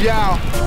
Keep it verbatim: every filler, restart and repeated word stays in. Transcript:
Yeah.